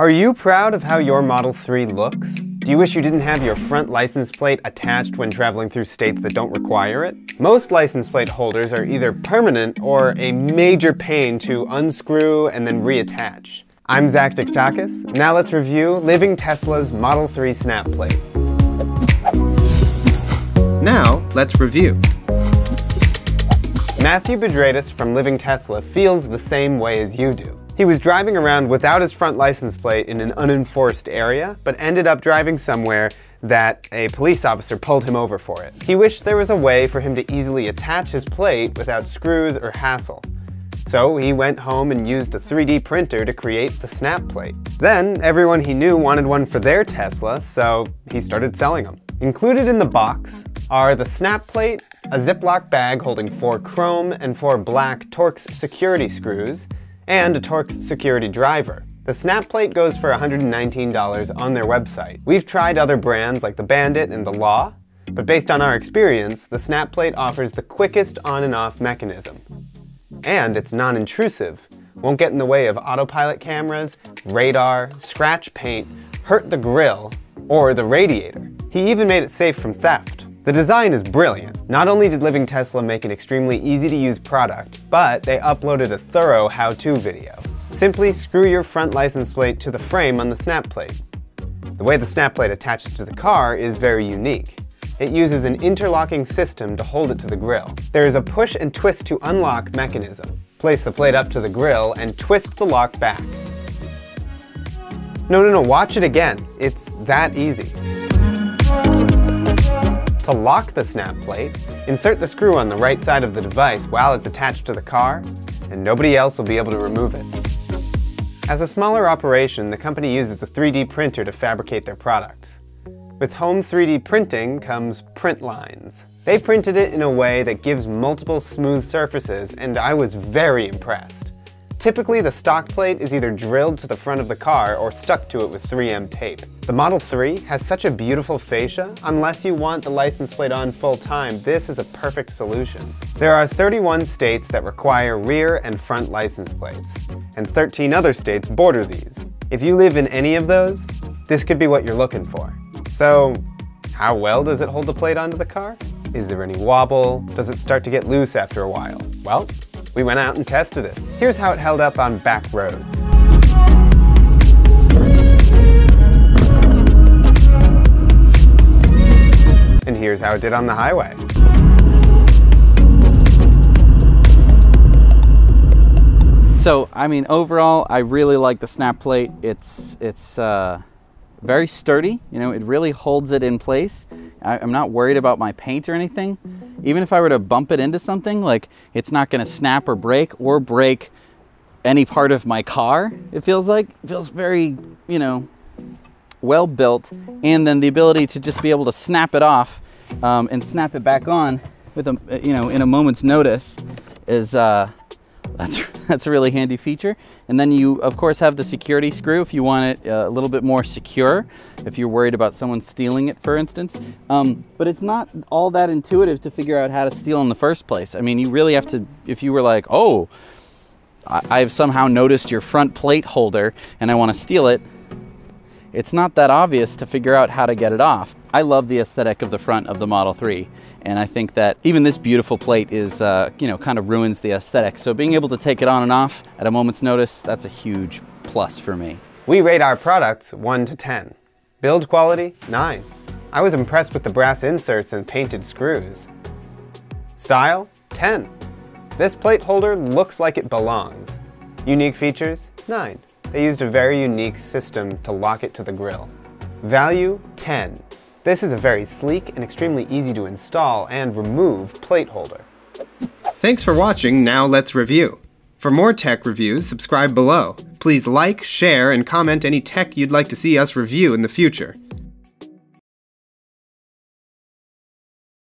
Are you proud of how your Model 3 looks? Do you wish you didn't have your front license plate attached when traveling through states that don't require it? Most license plate holders are either permanent or a major pain to unscrew and then reattach. I'm Zach Diktakis. Now let's review Living Tesla's Model 3 SnapPlate. Now let's review. Matthew Bedretis from Living Tesla feels the same way as you do. He was driving around without his front license plate in an unenforced area, but ended up driving somewhere that a police officer pulled him over for it. He wished there was a way for him to easily attach his plate without screws or hassle. So he went home and used a 3D printer to create the SnapPlate. Then everyone he knew wanted one for their Tesla, so he started selling them. Included in the box are the SnapPlate, a Ziploc bag holding 4 chrome and 4 black Torx security screws, and a Torx security driver. The SnapPlate goes for $119 on their website. We've tried other brands like the Bandit and the Law, but based on our experience, the SnapPlate offers the quickest on and off mechanism. And it's non-intrusive, won't get in the way of autopilot cameras, radar, scratch paint, hurt the grill, or the radiator. He even made it safe from theft. The design is brilliant. Not only did Living Tesla make an extremely easy-to-use product, but they uploaded a thorough how-to video. Simply screw your front license plate to the frame on the SnapPlate. The way the SnapPlate attaches to the car is very unique. It uses an interlocking system to hold it to the grill. There is a push and twist to unlock mechanism. Place the plate up to the grill and twist the lock back. No, watch it again. It's that easy. To lock the SnapPlate, insert the screw on the right side of the device while it's attached to the car, and nobody else will be able to remove it. As a smaller operation, the company uses a 3D printer to fabricate their products. With home 3D printing comes print lines. They printed it in a way that gives multiple smooth surfaces, and I was very impressed. Typically, the stock plate is either drilled to the front of the car or stuck to it with 3M tape. The Model 3 has such a beautiful fascia. Unless you want the license plate on full time, this is a perfect solution. There are 31 states that require rear and front license plates, and 13 other states border these. If you live in any of those, this could be what you're looking for. So, how well does it hold the plate onto the car? Is there any wobble? Does it start to get loose after a while? Well, we went out and tested it. Here's how it held up on back roads. And here's how it did on the highway. So, I mean, overall, I really like the SnapPlate. It's very sturdy, you know, it really holds it in place. I'm not worried about my paint or anything. Even if I were to bump it into something, like, it's not gonna snap or break any part of my car, it feels like. It feels very, you know, well built. And then the ability to just be able to snap it off and snap it back on with a, you know, in a moment's notice is, that's a really handy feature. And then you, of course, have the security screw if you want it a little bit more secure, if you're worried about someone stealing it, for instance. But it's not all that intuitive to figure out how to steal in the first place. I mean, you really have to, if you were like, oh, I've somehow noticed your front plate holder and I want to steal it, it's not that obvious to figure out how to get it off. I love the aesthetic of the front of the Model 3, and I think that even this beautiful plate is, you know, kind of ruins the aesthetic. So being able to take it on and off at a moment's notice, that's a huge plus for me. We rate our products 1 to 10. Build quality, 9. I was impressed with the brass inserts and painted screws. Style, 10. This plate holder looks like it belongs. Unique features, 9. They used a very unique system to lock it to the grill. Value, 10. This is a very sleek and extremely easy to install and remove plate holder. Thanks for watching Now Let's Review. For more tech reviews, subscribe below. Please like, share, and comment any tech you'd like to see us review in the future.